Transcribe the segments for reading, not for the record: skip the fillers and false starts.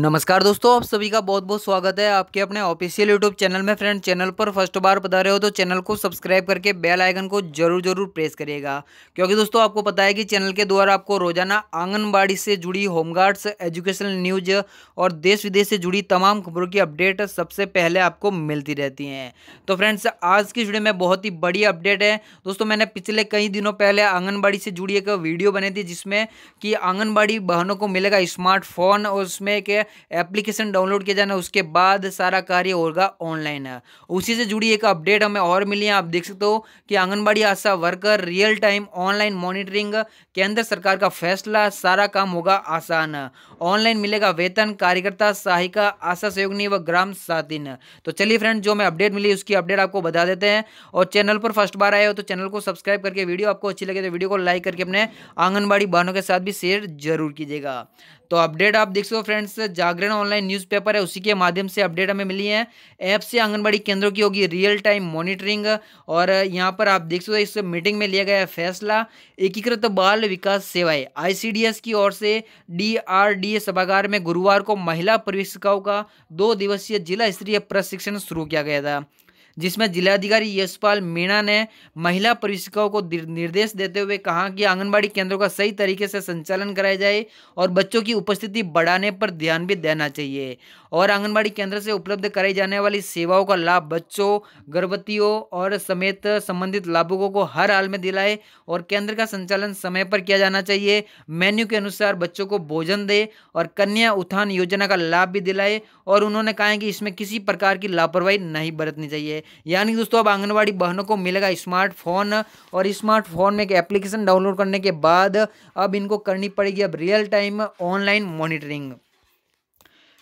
नमस्कार दोस्तों, आप सभी का बहुत बहुत स्वागत है आपके अपने ऑफिशियल यूट्यूब चैनल में। फ्रेंड, चैनल पर फर्स्ट बार पधारे हो तो चैनल को सब्सक्राइब करके बेल आइकन को जरूर प्रेस करिएगा, क्योंकि दोस्तों आपको पता है कि चैनल के द्वारा आपको रोजाना आंगनबाड़ी से जुड़ी होमगार्ड्स, एजुकेशनल न्यूज और देश विदेश से जुड़ी तमाम खबरों की अपडेट सबसे पहले आपको मिलती रहती हैं। तो फ्रेंड्स, आज की वीडियो में बहुत ही बड़ी अपडेट है। दोस्तों, मैंने पिछले कई दिनों पहले आंगनबाड़ी से जुड़ी एक वीडियो बनाई थी, जिसमें कि आंगनबाड़ी बहनों को मिलेगा स्मार्टफोन और उसमें एक एप्लीकेशन डाउनलोड किया जाना, उसके बाद सारा कार्य होगा ऑनलाइन। उसी से जुड़ी एक अपडेट हमें और मिली है। आप देख सकते हो कि anganwadi ASHA worker real time online monitoring, केंद्र सरकार का फैसला, सारा काम होगा आसान, ऑनलाइन मिलेगा वेतन, कार्यकर्ता सहायिका, आशा सहयोगिनी व ग्राम साथिन। तो चलिए फ्रेंड, जो हमें अपडेट मिली उसकी अपडेट आपको बता देते हैं। और चैनल पर फर्स्ट बार आए हो तो चैनल को सब्सक्राइब करके वीडियो आपको अच्छी लगे तो वीडियो को लाइक करके अपने आंगनबाड़ी बहनों के साथ भी शेयर जरूर कीजिएगा। तो अपडेट आप देख सकते हो फ्रेंड्स, जागरण ऑनलाइन न्यूज़पेपर है, उसी के माध्यम से अपडेट हमें मिली है। ऐप से आंगनबाड़ी केंद्रों की होगी रियल टाइम मॉनिटरिंग। और यहाँ पर आप देख सकते हो इस मीटिंग में लिया गया है फैसला। एकीकृत बाल विकास सेवाएं आईसीडीएस की ओर से DRDA सभागार में गुरुवार को महिला प्रशिक्षिकाओं का 2 दिवसीय जिला स्तरीय प्रशिक्षण शुरू किया गया था, जिसमें जिलाधिकारी यशपाल मीणा ने महिला प्रशिक्षिकाओं को निर्देश देते हुए कहा कि आंगनबाड़ी केंद्रों का सही तरीके से संचालन कराया जाए और बच्चों की उपस्थिति बढ़ाने पर ध्यान भी देना चाहिए। और आंगनबाड़ी केंद्र से उपलब्ध कराई जाने वाली सेवाओं का लाभ बच्चों, गर्भवतियों और समेत संबंधित लाभुकों को हर हाल में दिलाए और केंद्र का संचालन समय पर किया जाना चाहिए। मेन्यू के अनुसार बच्चों को भोजन दे और कन्या उत्थान योजना का लाभ भी दिलाए। और उन्होंने कहा कि इसमें किसी प्रकार की लापरवाही नहीं बरतनी चाहिए। यानी दोस्तों, अब आंगनबाड़ी बहनों को मिलेगा स्मार्टफोन और स्मार्टफोन में एक एप्लीकेशन डाउनलोड करने के बाद अब इनको करनी पड़ेगी अब रियल टाइम ऑनलाइन मॉनिटरिंग।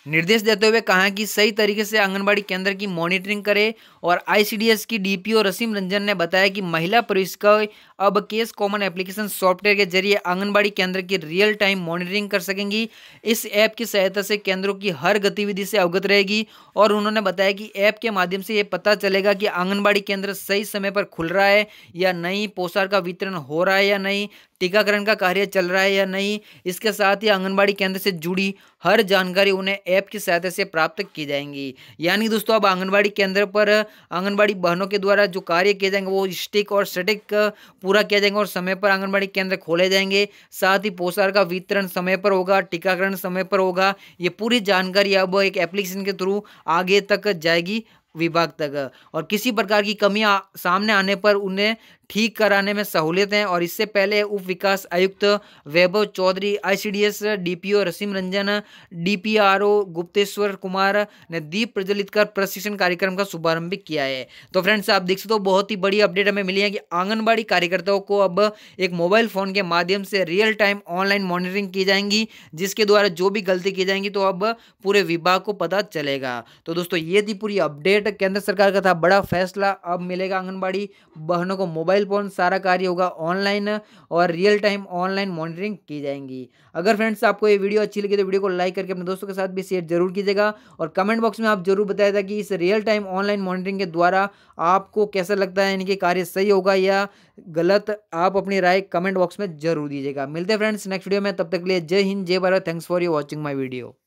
निर्देश देते हुए कहा कि सही तरीके से आंगनबाड़ी केंद्र की मॉनिटरिंग करें। और आईसीडीएस की DPO रश्मि रंजन ने बताया कि महिला प्रशिक्षिकाएं अब केस कॉमन एप्लीकेशन सॉफ्टवेयर के जरिए आंगनबाड़ी केंद्र की रियल टाइम मॉनिटरिंग कर सकेंगी। इस ऐप की सहायता से केंद्रों की हर गतिविधि से अवगत रहेगी। और उन्होंने बताया कि ऐप के माध्यम से ये पता चलेगा कि आंगनबाड़ी केंद्र सही समय पर खुल रहा है या नहीं, पोशाक का वितरण हो रहा है या नहीं, टीकाकरण का कार्य चल रहा है या नहीं। इसके साथ ही आंगनबाड़ी केंद्र से जुड़ी हर जानकारी उन्हें ऐप की सहायता से प्राप्त की जाएंगी। यानी दोस्तों, अब आंगनबाड़ी केंद्र पर आंगनबाड़ी बहनों के द्वारा जो कार्य किए जाएंगे वो स्टिक और सटिक पूरा किया जाएंगे और समय पर आंगनबाड़ी केंद्र खोले जाएंगे। साथ ही पोषाहार का वितरण समय पर होगा, टीकाकरण समय पर होगा। ये पूरी जानकारी अब एक एप्लीकेशन के थ्रू आगे तक जाएगी विभाग तक। और किसी प्रकार की कमियां सामने आने पर उन्हें ठीक कराने में सहूलियत है। और इससे पहले उप विकास आयुक्त वैभव चौधरी, ICDS DPO रश्मि रंजन, DPRO गुप्तेश्वर कुमार ने दीप प्रज्वलित कर प्रशिक्षण कार्यक्रम का शुभारंभ भी किया है। तो फ्रेंड्स, आप देख सकते हो बहुत ही बड़ी अपडेट हमें मिली है कि आंगनबाड़ी कार्यकर्ताओं को अब एक मोबाइल फोन के माध्यम से रियल टाइम ऑनलाइन मॉनिटरिंग की जाएंगी, जिसके द्वारा जो भी गलती की जाएंगी तो अब पूरे विभाग को पता चलेगा। तो दोस्तों, ये थी पूरी अपडेट। केंद्र सरकार का था बड़ा फैसला, अब मिलेगा आंगनबाड़ी बहनों को मोबाइल फोन, सारा कार्य होगा ऑनलाइन और रियल टाइम ऑनलाइन मॉनिटरिंग की जाएंगी। अगर फ्रेंड्स आपको ये वीडियो अच्छी लगी तो वीडियो को लाइक करके अपने दोस्तों के साथ भी शेयर जरूर कीजिएगा। और कमेंट बॉक्स में आप जरूर बताइएगा कि इस रियल टाइम ऑनलाइन मॉनिटरिंग के द्वारा आपको कैसा लगता है, यानी कि कार्य सही होगा या गलत। आप अपनी राय कमेंट बॉक्स में जरूर दीजिएगा। मिलते हैं फ्रेंड्स नेक्स्ट वीडियो में, तब तक के लिए जय हिंद, जय Bharat. Thanks for you watching my video.